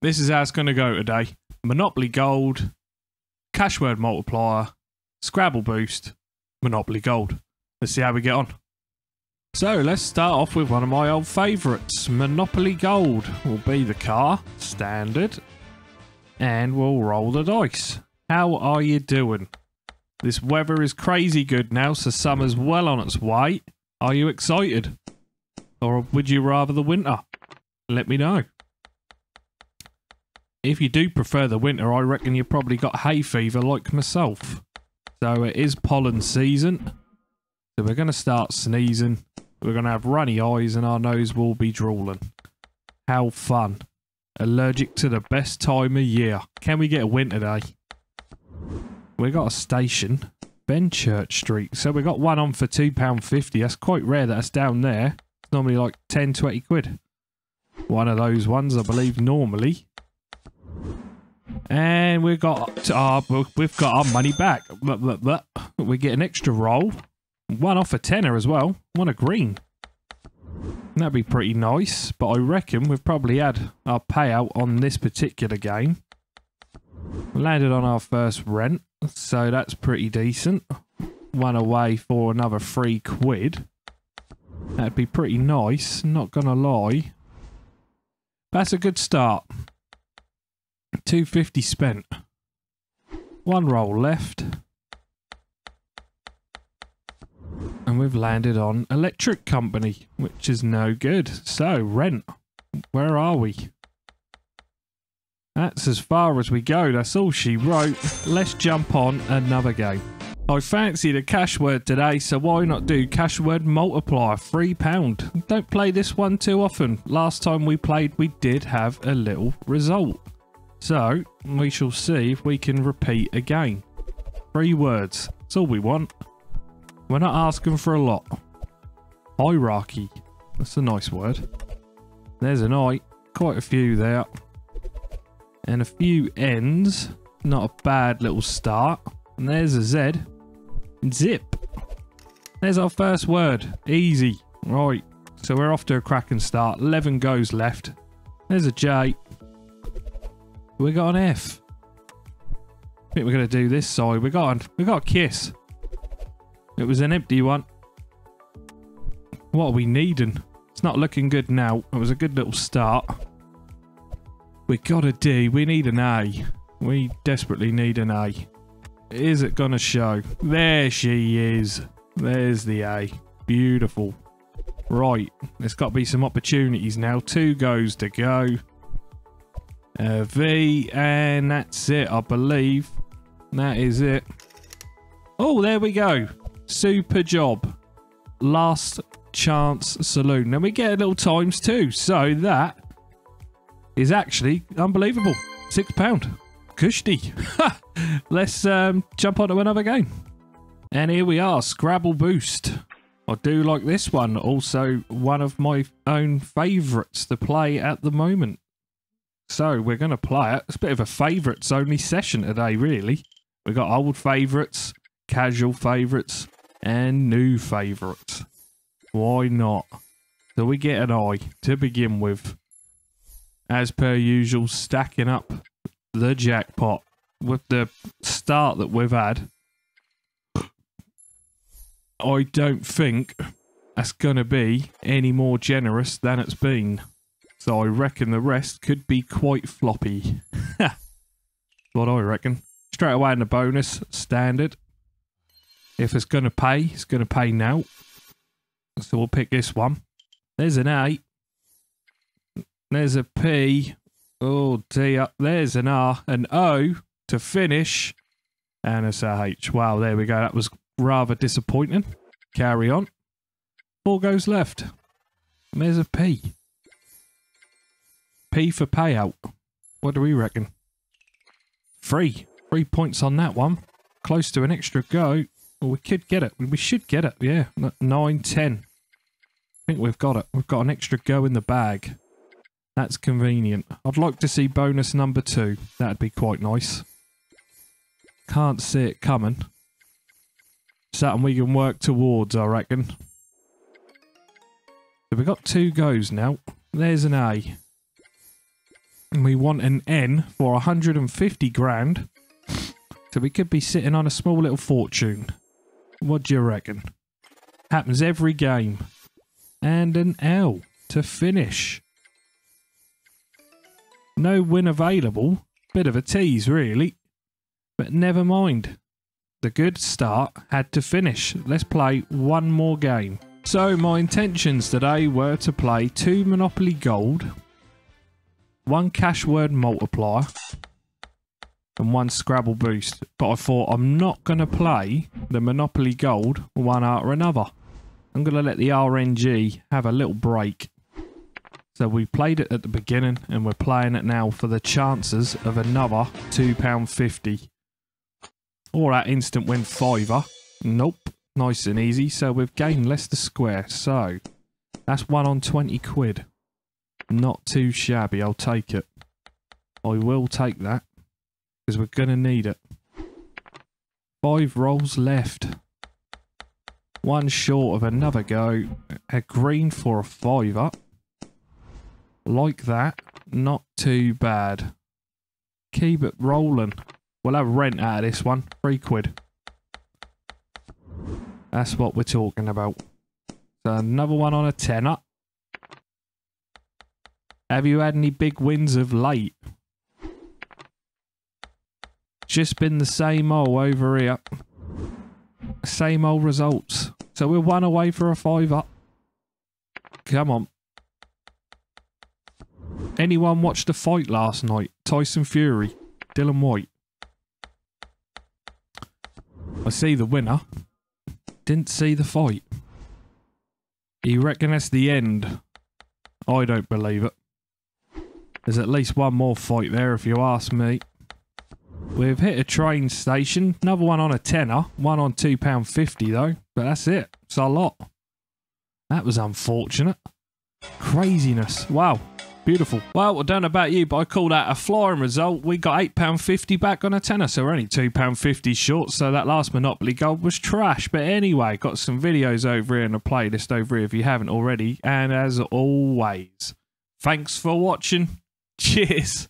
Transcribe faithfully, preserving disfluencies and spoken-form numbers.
This is how it's going to go today. Monopoly Gold, Cashword Multiplier, Scrabble Boost, Monopoly Gold. Let's see how we get on. So let's start off with one of my old favourites. Monopoly Gold will be the car, standard, and we'll roll the dice. How are you doing? This weather is crazy good now, so summer's well on its way. Are you excited? Or would you rather the winter? Let me know. If you do prefer the winter, I reckon you've probably got hay fever like myself. So it is pollen season. So we're going to start sneezing. We're going to have runny eyes and our nose will be drooling. How fun. Allergic to the best time of year. Can we get a win today? We got a station. Benchurch Street. So we got one on for two pounds fifty. That's quite rare that it's down there. It's normally like ten, twenty quid. One of those ones, I believe, normally. And we've got our, we've got our money back. We get an extra roll. One off a tenner as well. One a green. That'd be pretty nice. But I reckon we've probably had our payout on this particular game. We landed on our first rent. So that's pretty decent. One away for another three quid. That'd be pretty nice. Not gonna lie. That's a good start. two fifty spent. One roll left. And we've landed on Electric Company, which is no good. So, rent. Where are we? That's as far as we go. That's all she wrote. Let's jump on another game. I fancied a cash word today, so why not do Cashword Multiplier, three pounds. Don't play this one too often. Last time we played, we did have a little result. So, we shall see if we can repeat again. Three words. That's all we want. We're not asking for a lot. Hierarchy. That's a nice word. There's an I. Quite a few there. And a few N's. Not a bad little start. And there's a Z. Zip. There's our first word. Easy. Right. So we're off to a cracking start. eleven goes left. There's a J. We got an F. I think we're going to do this side. We got a, we got a kiss. It was an empty one. What are we needing? It's not looking good now. It was a good little start. We got a D. We need an A. We desperately need an A. Is it going to show? There she is. There's the A. Beautiful. Right. There's got to be some opportunities now. Two goes to go. Uh, V, and that's it, I believe. That is it. Oh, there we go. Super job. Last chance saloon. Then we get a little times two. So that is actually unbelievable. Six pound. Cushy. Let's um, jump onto another game. And here we are. Scrabble Boost. I do like this one. Also one of my own favourites to play at the moment. So we're going to play it. It's a bit of a favourites only session today, really. We've got old favourites, casual favourites, and new favourites. Why not? So we get an I to begin with. As per usual, stacking up the jackpot with the start that we've had. I don't think that's going to be any more generous than it's been. So I reckon the rest could be quite floppy. What I reckon. Straight away in the bonus. Standard. If it's going to pay, it's going to pay now. So we'll pick this one. There's an A. There's a P. Oh dear. There's an R. An O to finish. And it's a H. Wow, there we go. That was rather disappointing. Carry on. Four goes left. And there's a P. P for payout. What do we reckon? Three. Three points on that one. Close to an extra go. Well, we could get it. We should get it. Yeah. Nine, ten. I think we've got it. We've got an extra go in the bag. That's convenient. I'd like to see bonus number two. That'd be quite nice. Can't see it coming. Something we can work towards, I reckon. So we've got two goes now. There's an A. And we want an N for one hundred fifty grand. So we could be sitting on a small little fortune. What do you reckon? Happens every game. And an L to finish. No win available. Bit of a tease, really. But never mind. The good start had to finish. Let's play one more game. So my intentions today were to play two Monopoly Gold, one Cashword Multiplier, and one Scrabble Boost. But I thought I'm not going to play the Monopoly Gold one after another. I'm going to let the R N G have a little break. So we played it at the beginning and we're playing it now for the chances of another two pound fifty. Or that instant win fiver. Nope. Nice and easy. So we've gained Leicester Square. So that's one on twenty quid. Not too shabby. I'll take it. I will take that. Because we're going to need it. Five rolls left. One short of another go. A green for a fiver. Like that. Not too bad. Keep it rolling. We'll have rent out of this one. Three quid. That's what we're talking about. So another one on a tenner. Have you had any big wins of late? Just been the same old over here. Same old results. So we're one away for a fiver. Come on. Anyone watch the fight last night? Tyson Fury, Dylan White. I see the winner. Didn't see the fight. You reckon that's the end? I don't believe it. There's at least one more fight there if you ask me. We've hit a train station. Another one on a tenner. One on two pound fifty though. But that's it. It's a lot. That was unfortunate. Craziness. Wow. Beautiful. Well, I don't know about you, but I call that a flying result. We got eight pound fifty back on a tenner, so we're only two pound fifty short, so that last Monopoly Gold was trash. But anyway, got some videos over here and a playlist over here if you haven't already. And as always, thanks for watching. Cheers.